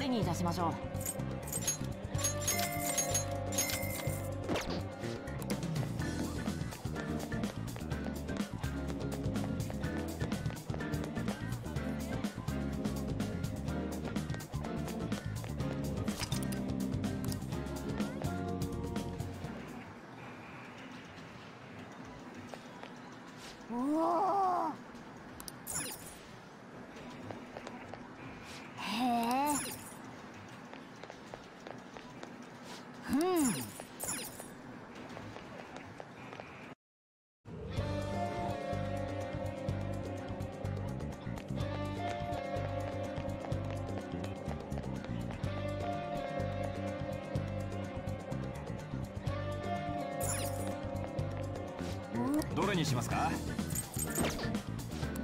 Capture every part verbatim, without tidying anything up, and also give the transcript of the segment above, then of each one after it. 取りにいたしましょう。どれにしますか？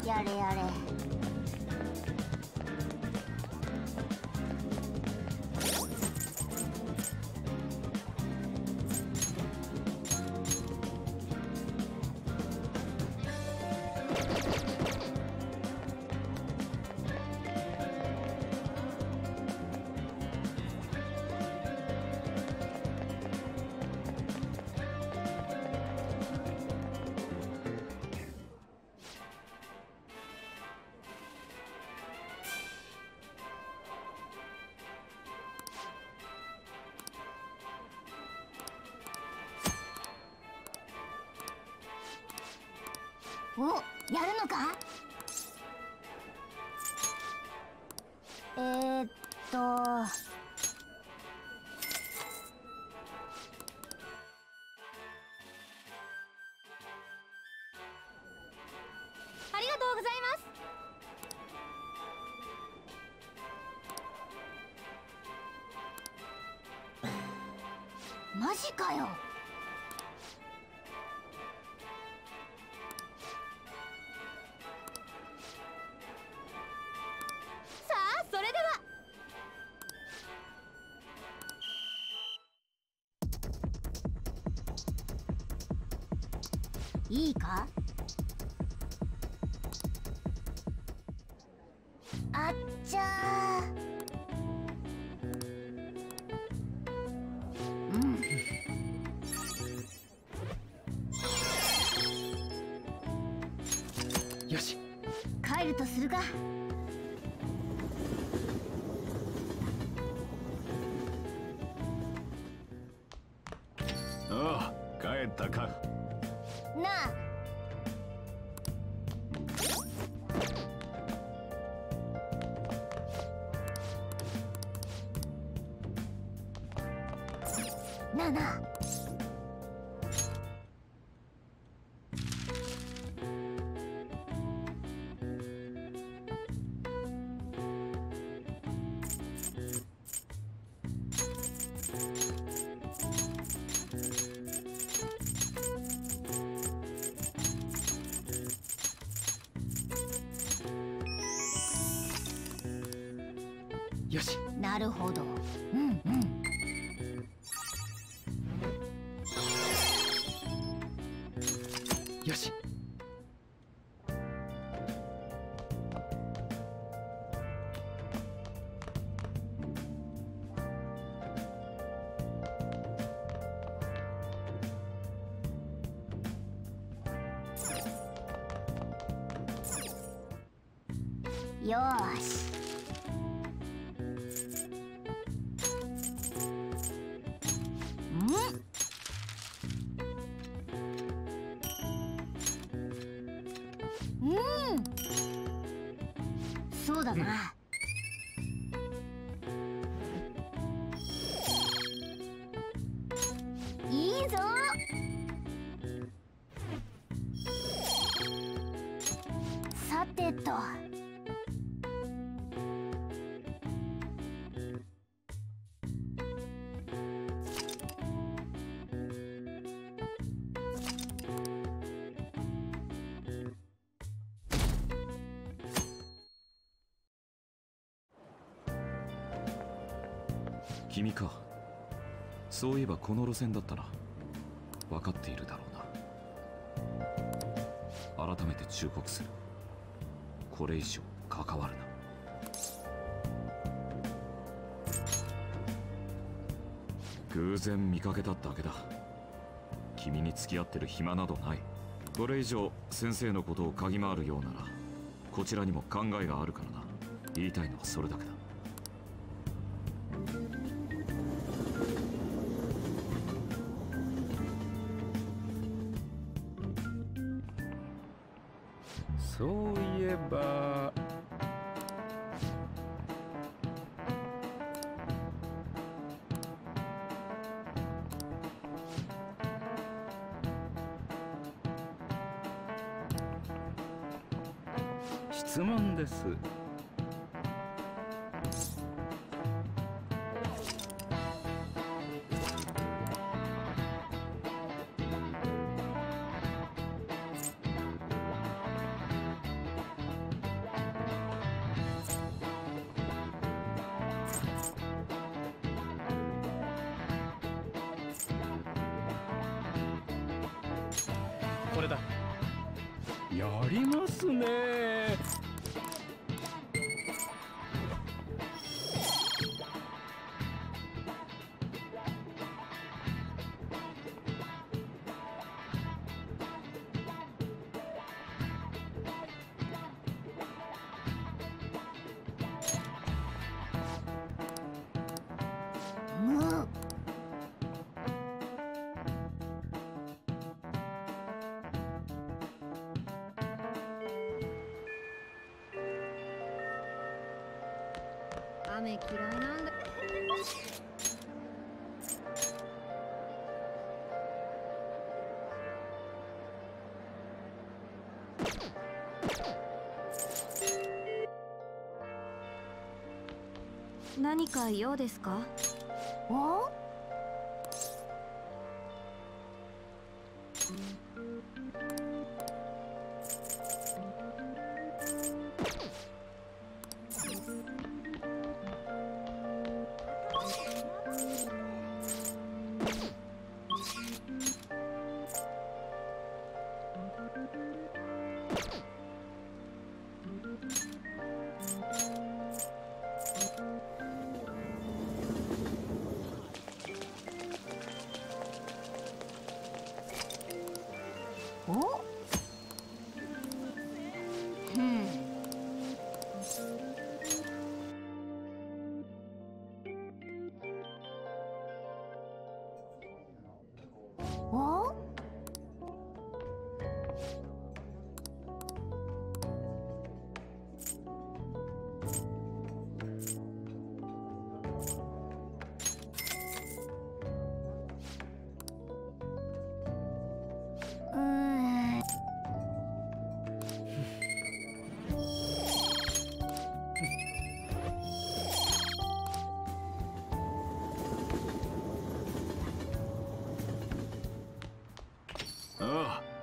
やれやれ。お、やるのか？えーっとありがとうございます。マジかよ。いいか？あっちゃー、うん、よし、帰るとするか。ああ、帰ったか。なあ、なあなあ、よし。なるほど。うんうん、よし。よーし。そうだな。うん、いいぞ。さてと。君か。そういえばこの路線だったな。分かっているだろうな。改めて忠告する。これ以上関わるな。偶然見かけただけだ。君に付き合ってる暇などない。これ以上先生のことを嗅ぎ回るようならこちらにも考えがあるからな。言いたいのはそれだけだ。そういえば質問です。これだ。やりますね。雨嫌いなんだ。何か用ですか？お？お？うん。お？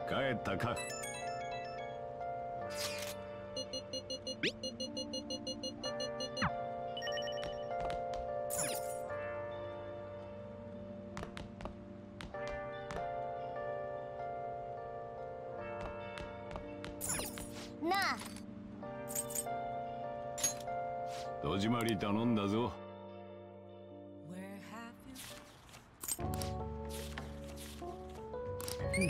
帰ったか。なあ、戸締まり頼んだぞ。うん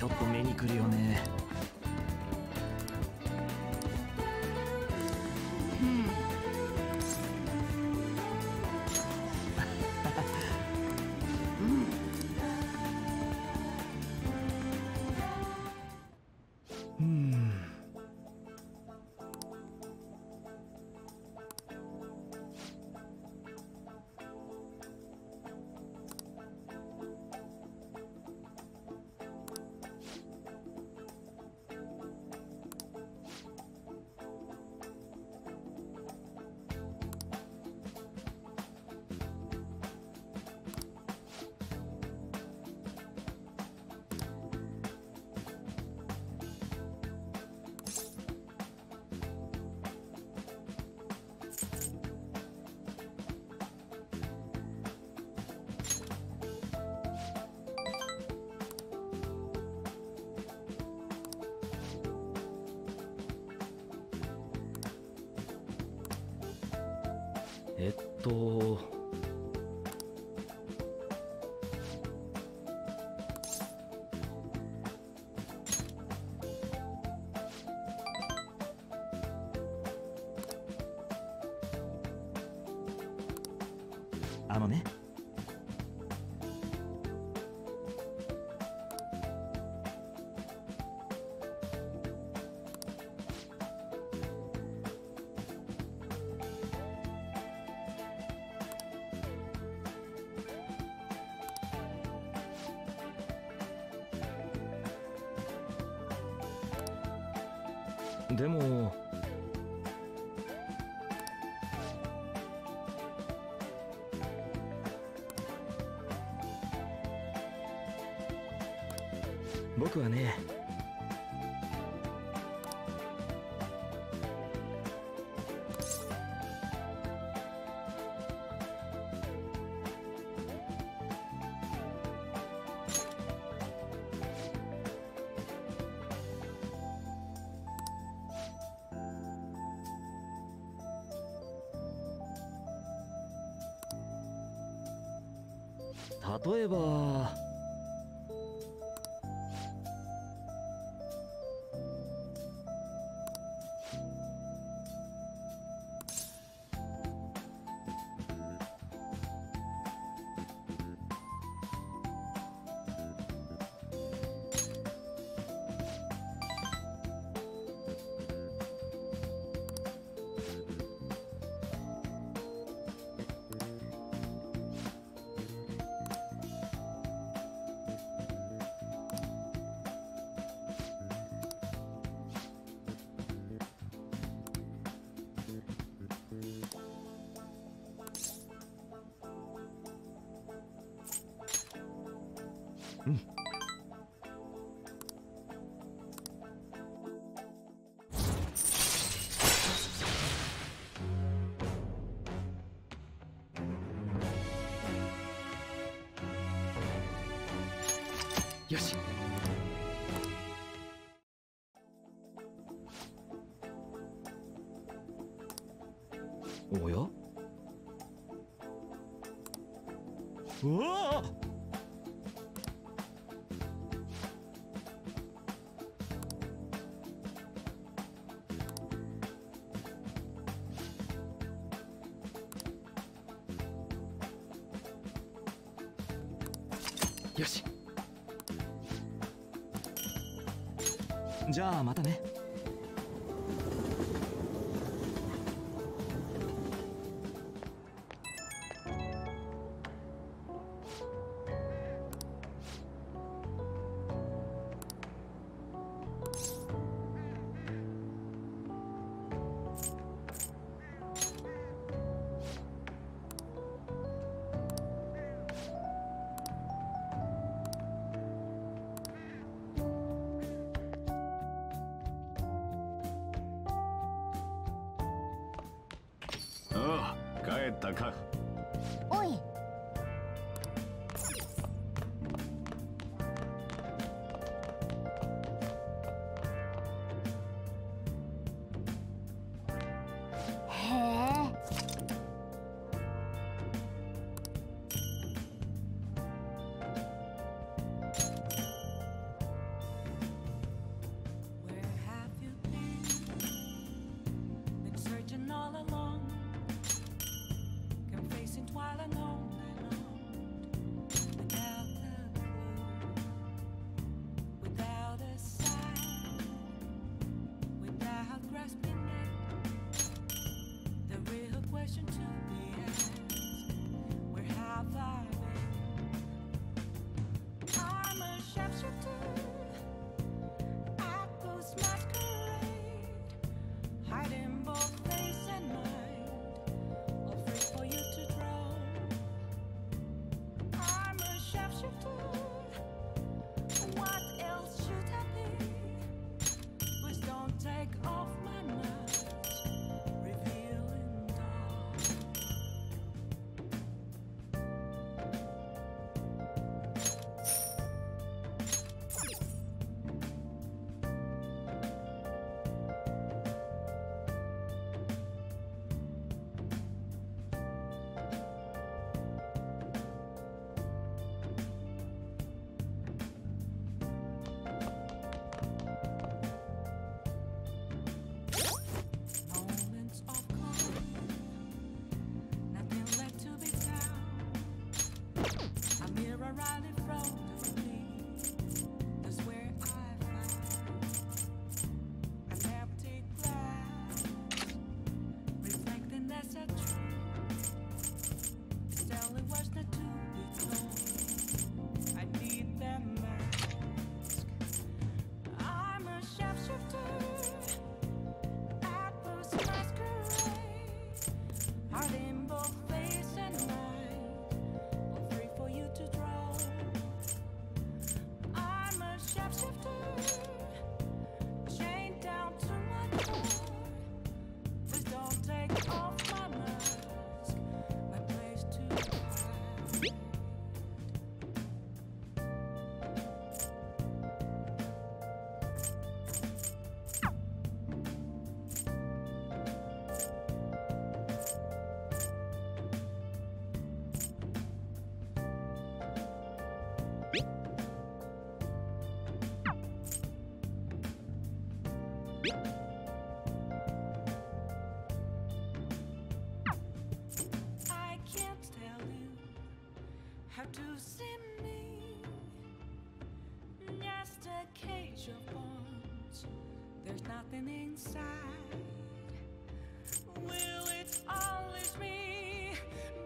ちょっと目にくるよね。えっとあのね、でも僕はね、例えばよし。おや？うわあ！よし。じゃあまたね。帰ったか。おい。へえ。have to see me, just a cage of bones. There's nothing inside. Will it always be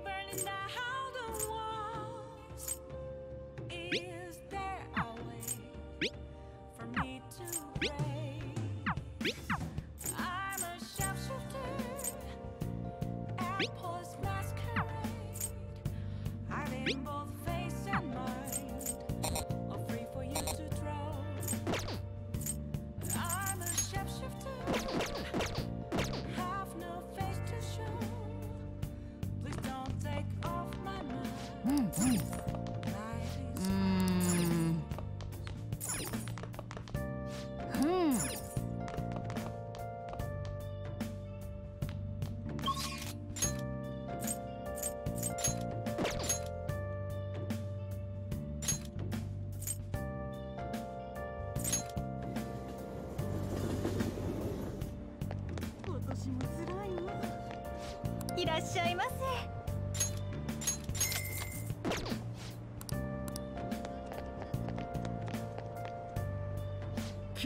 burning down the walls? Is there a way for me to pray? I'm a shapeshifter, apples masquerade. I'm in both face and mind, all free for you to throw. I'm a shapeshifter.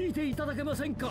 聞いていただけませんか。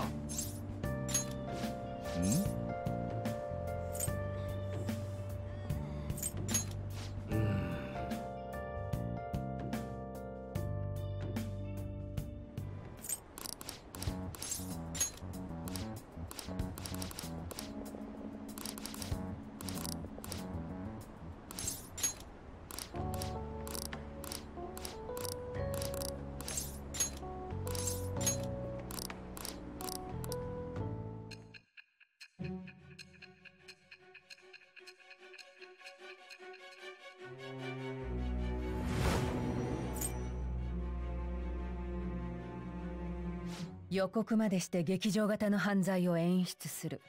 予告までして劇場型の犯罪を演出する。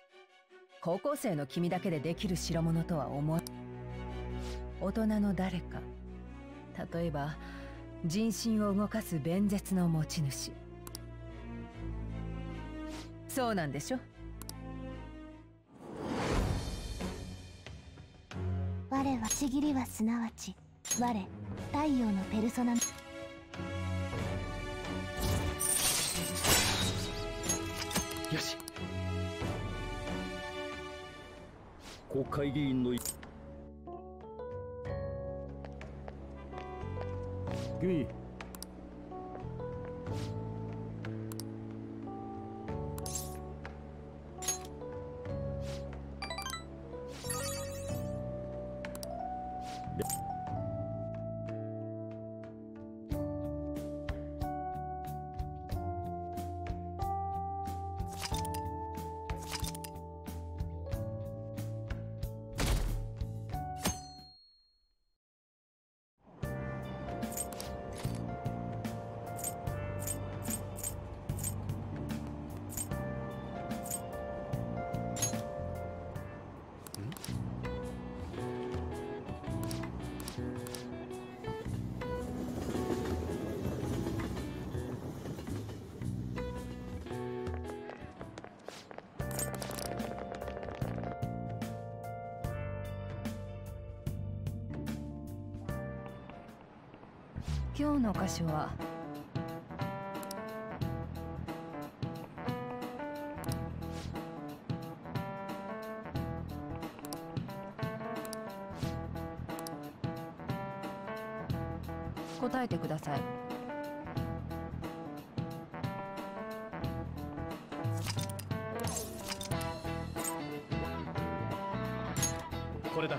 高校生の君だけでできる代物とは思う。大人の誰か、例えば人心を動かす弁舌の持ち主。そうなんでしょ。我はちぎりはすなわち我太陽のペルソナ。よし、国会議員の君、今日のお菓子は答えてください。これだ。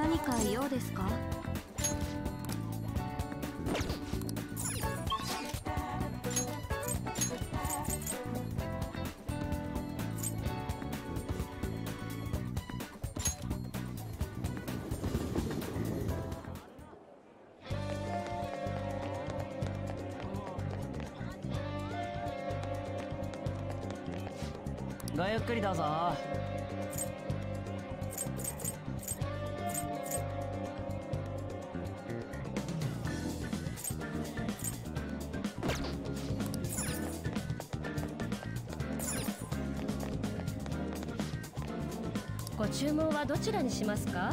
何か用ですか？ごゆっくりどうぞ。ご注文はどちらにしますか？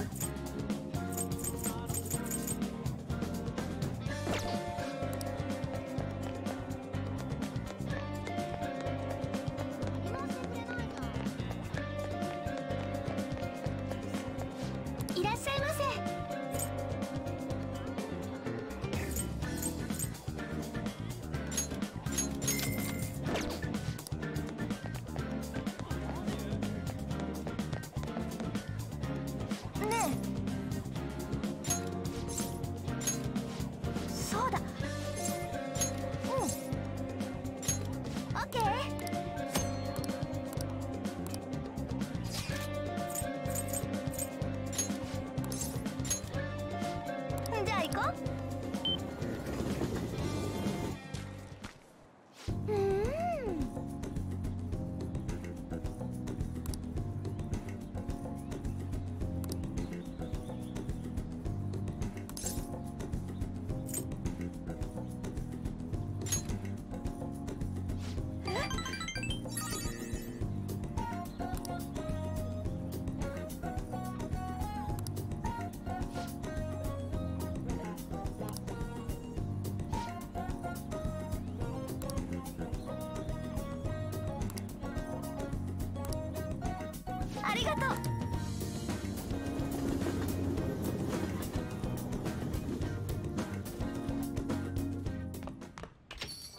ありがと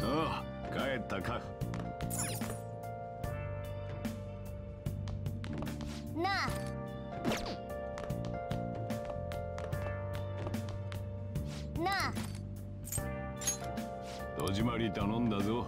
う。ああ、帰ったか。なあ。なあ。戸締まり頼んだぞ。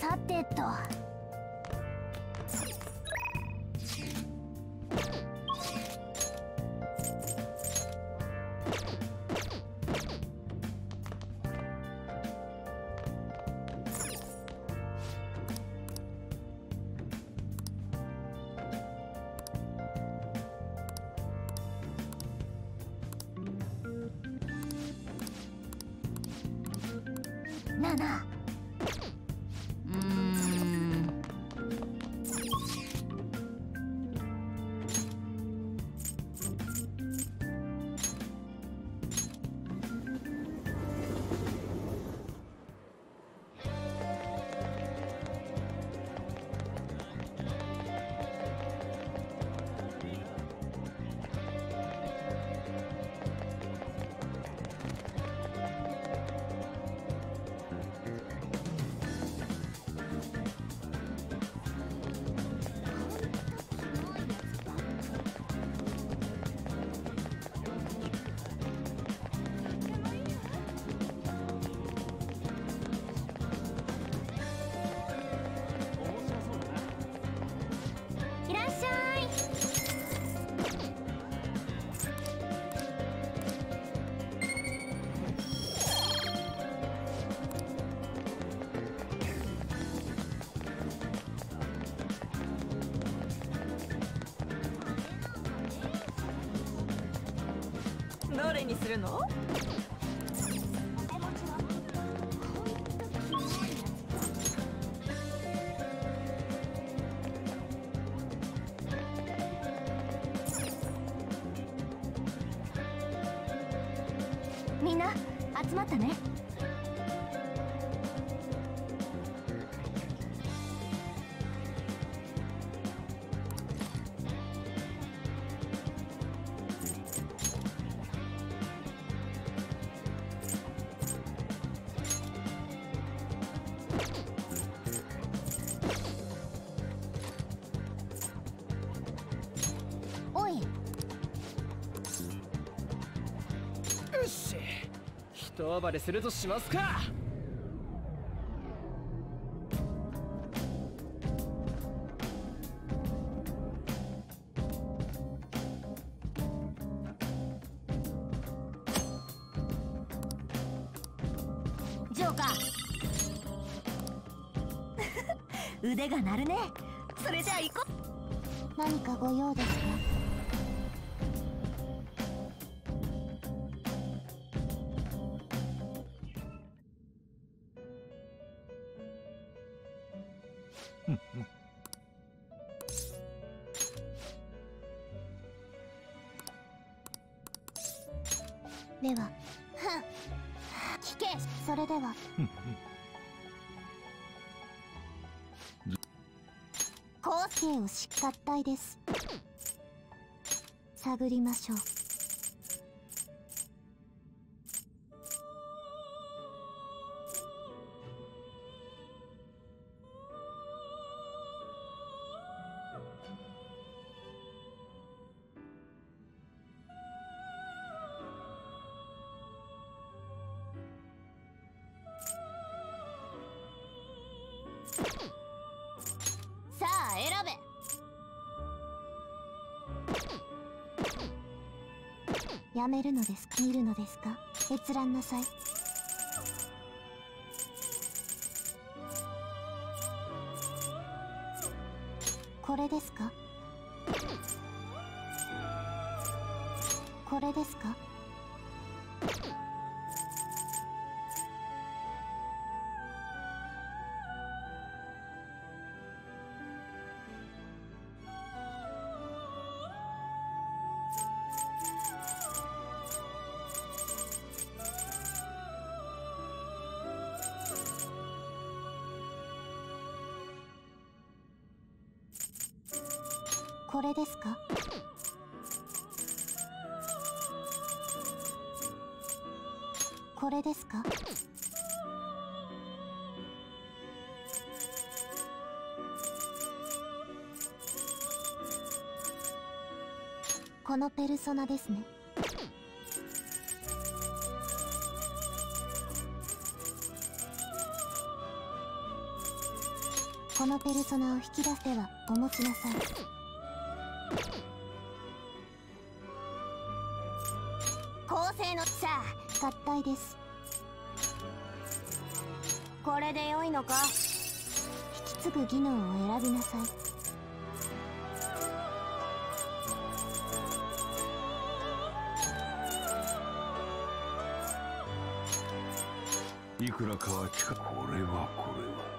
さてと。なあなあ。どれにするの？みんな集まったね。人暴れするとしますか。ジョーカー腕が鳴るね。それじゃあ行こう。何かご用ですか？では、聞け。それでは。後継を失態です。探りましょう。やめるのですか？見るのですか？閲覧なさい。これですか？これですか？これですか？これですか？このペルソナですね。このペルソナを引き出せばお持ちなさい。合体です。これで良いのか？引き継ぐ技能を選びなさい。いくらかは近く。これはこれは。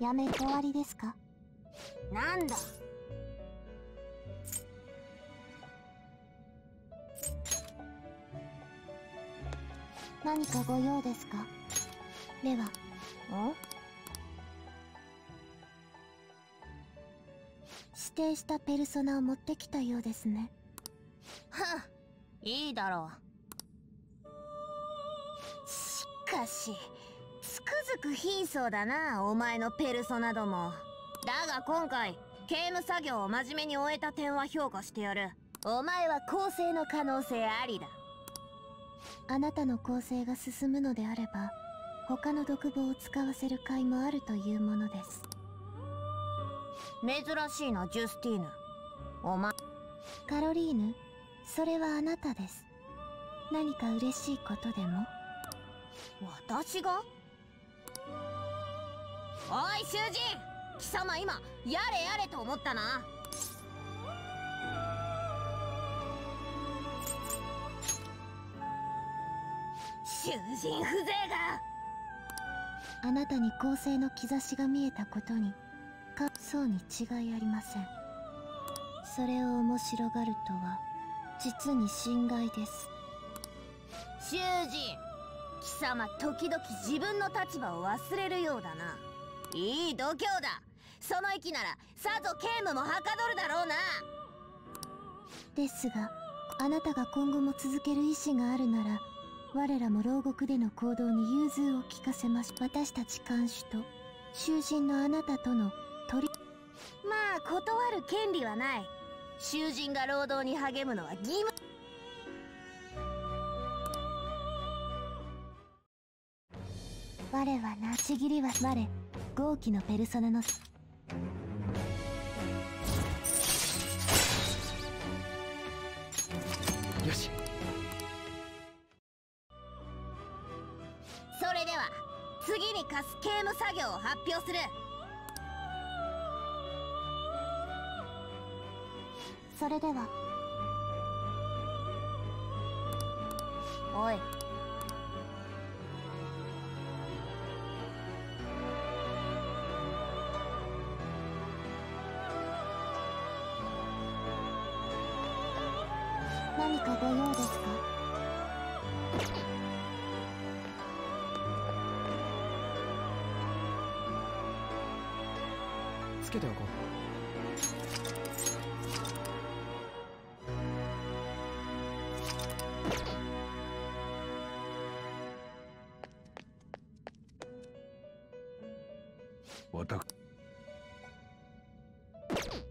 やめ終わりですか？なんだ。何かご用ですか？では。ん？指定したペルソナを持ってきたようですね。はっ、いいだろう。しかし。つくづく貧相だな、お前のペルソナども。だが今回、刑務作業を真面目に終えた点は評価してやる。お前は更生の可能性ありだ。あなたの更生が進むのであれば、他の独房を使わせる甲斐もあるというものです。珍しいな、ジュスティーヌ。おまカロリーヌ、それはあなたです。何か嬉しいことでも。私が？おい、囚人！貴様今やれやれと思ったな。囚人風情が。あなたに更生の兆しが見えたことにかそうに違いありません。それを面白がるとは実に心外です。囚人、貴様時々自分の立場を忘れるようだな。いい度胸だ。その息ならさぞ警務もはかどるだろうな。ですがあなたが今後も続ける意志があるなら我らも牢獄での行動に融通を利かせます。私たち看守と囚人のあなたとの取りまあ断る権利はない。囚人が労働に励むのは義務。我はなちぎりは我豪気のペルソナのよし。それでは次に課す刑務作業を発表する。それではおい何かご用ですか？つけておこう。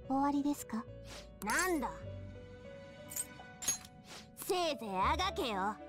終わりですか？なんだ、せいぜいあがけよ。